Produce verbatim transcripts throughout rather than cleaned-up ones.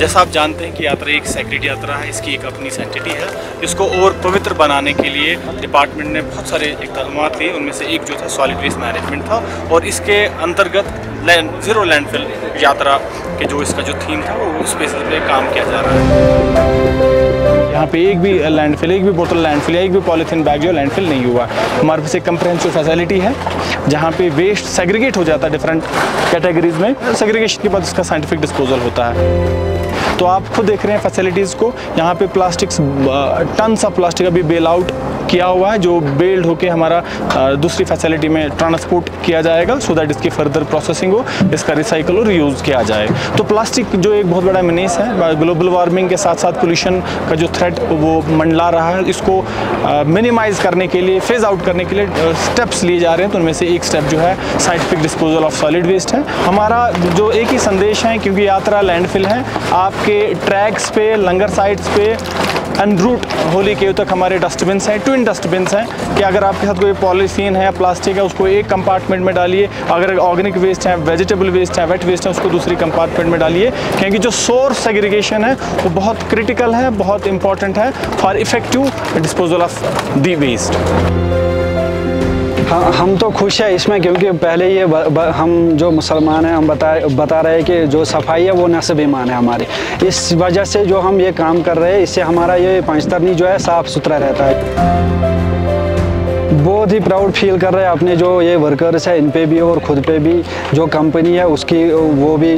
जैसा आप जानते हैं कि यात्रा एक सेक्रेड यात्रा है, इसकी एक अपनी सेंटिटी है। इसको और पवित्र बनाने के लिए डिपार्टमेंट ने बहुत सारे इकदाम लिए, उनमें से एक जो था सॉलिड वेस्ट मैनेजमेंट था। और इसके अंतर्गत लैंड ज़ीरो लैंडफिल यात्रा के जो इसका जो थीम था वो उस बेसिस पे काम किया जा रहा है। यहाँ पे एक भी लैंडफिल, एक भी बोतल लैंडफिल, एक भी पॉलीथीन बैग जो लैंडफिल नहीं हुआ। हमारे पास एक कंप्रहेंसिव फैसिलिटी है जहाँ पे वेस्ट सेग्रीगेट हो जाता है डिफरेंट कैटेगरीज में। सेग्रीगेशन के बाद उसका साइंटिफिक डिस्पोजल होता है। तो आप खुद देख रहे हैं फैसिलिटीज़ को। यहाँ पे प्लास्टिक्स, टन्स ऑफ प्लास्टिक अभी बेल आउट किया हुआ है, जो बेल्ड होके हमारा दूसरी फैसिलिटी में ट्रांसपोर्ट किया जाएगा सो दैट इसकी फर्दर प्रोसेसिंग हो, इसका रिसाइकल और रीयूज़ किया जाए। तो प्लास्टिक जो एक बहुत बड़ा मिनेस है, ग्लोबल वार्मिंग के साथ साथ पोल्यूशन का जो थ्रेट वो मंडला रहा है, इसको मिनिमाइज़ करने के लिए, फेज आउट करने के लिए स्टेप्स लिए जा रहे हैं। तो उनमें से एक स्टेप जो है scientific disposal of solid waste है। हमारा जो एक ही संदेश है, क्योंकि यात्रा लैंडफिल है, आपके ट्रैक्स पे, लंगर साइट्स पे, अनरूट होली केव तक हमारे डस्टबिन्स हैं, ट्विन डस्टबिन्स हैं कि अगर आपके साथ कोई पॉलीथीन है, प्लास्टिक है, उसको एक कंपार्टमेंट में डालिए। अगर ऑर्गेनिक वेस्ट है, वेजिटेबल वेस्ट है, वेट वेस्ट है, उसको दूसरी कंपार्टमेंट में डालिए, क्योंकि जो सोर्स सेग्रीगेशन है वो बहुत क्रिटिकल है, बहुत इंपॉर्टेंट है for effective disposal of the waste. हाँ, हम तो खुश है इसमें, क्योंकि पहले ये ब, ब, हम जो मुसलमान हैं हम बता बता रहे हैं कि जो सफाई है वो नस्ब ईमान है हमारी। इस वजह से जो हम ये काम कर रहे हैं, इससे हमारा ये पंचतरनी जो है साफ़ सुथरा रहता है। बहुत ही प्राउड फील कर रहे हैं अपने जो ये वर्कर्स हैं इन पे भी और ख़ुद पे भी। जो कंपनी है उसकी वो भी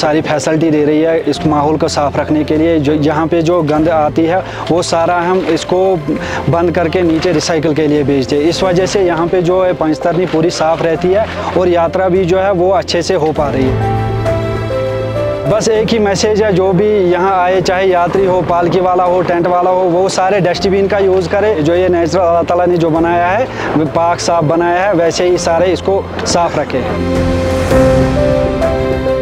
सारी फैसिलिटी दे रही है इस माहौल को साफ़ रखने के लिए। जो यहाँ पे जो गंद आती है वो सारा हम इसको बंद करके नीचे रिसाइकल के लिए भेजते हैं। इस वजह से यहाँ पे जो है पंचतरनी पूरी साफ़ रहती है और यात्रा भी जो है वो अच्छे से हो पा रही है। बस एक ही मैसेज है, जो भी यहाँ आए, चाहे यात्री हो, पालकी वाला हो, टेंट वाला हो, वो सारे डस्टबिन का यूज़ करें। जो ये नेचुरल अल्लाह ताला ने जो बनाया है, पाक साफ बनाया है, वैसे ही सारे इसको साफ रखें।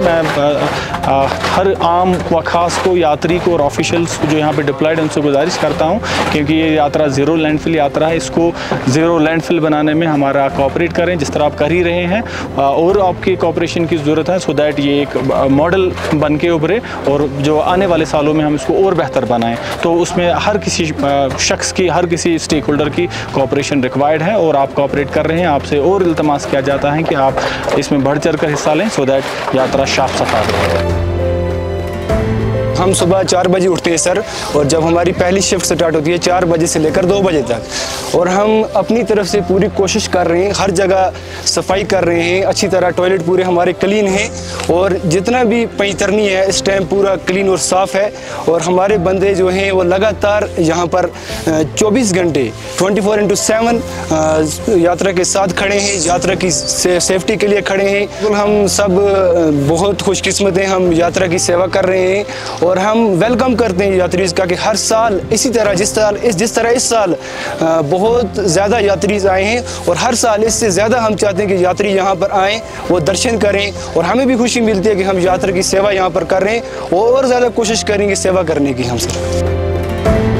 मैं आ, हर आम व ख़ास को, यात्री को और ऑफिशियल्स को जो यहाँ पे डिप्लॉयड, उनसे गुजारिश करता हूँ क्योंकि ये यात्रा ज़ीरो लैंडफिल यात्रा है, इसको ज़ीरो लैंडफिल बनाने में हमारा कॉपरेट करें जिस तरह आप कर ही रहे हैं। और आपकी कॉपरेशन की ज़रूरत है सो दैट ये एक मॉडल बन के उभरे और जो आने वाले सालों में हम इसको और बेहतर बनाएँ। तो उसमें हर किसी शख्स की, हर किसी स्टेक होल्डर की कॉपरेशन रिक्वायर्ड है और आप कॉपरेट कर रहे हैं। आपसे और इल्तमास किया जाता है कि आप इसमें बढ़ चढ़ कर हिस्सा लें सो दैट यात्रा साफ सफाई। हम सुबह चार बजे उठते हैं सर, और जब हमारी पहली शिफ्ट स्टार्ट होती है चार बजे से लेकर दो बजे तक, और हम अपनी तरफ से पूरी कोशिश कर रहे हैं, हर जगह सफाई कर रहे हैं अच्छी तरह। टॉयलेट पूरे हमारे क्लीन हैं और जितना भी पंचतरनी है इस टाइम पूरा क्लीन और साफ़ है। और हमारे बंदे जो हैं वो लगातार यहाँ पर चौबीस घंटे ट्वेंटी फोर इंटू सेवन यात्रा के साथ खड़े हैं, यात्रा की से, सेफ्टी के लिए खड़े हैं। तो हम सब बहुत खुशकिस्मत हैं, हम यात्रा की सेवा कर रहे हैं और हम वेलकम करते हैं यात्रीज का कि हर साल इसी तरह, जिस साल इस जिस तरह इस साल बहुत ज़्यादा यात्रीज आए हैं और हर साल इससे ज़्यादा हम चाहते हैं कि यात्री यहाँ पर आएँ, वो दर्शन करें, और हमें भी खुशी मिलती है कि हम यात्रा की सेवा यहाँ पर कर रहे हैं और ज़्यादा कोशिश करेंगे सेवा करने की हम सर।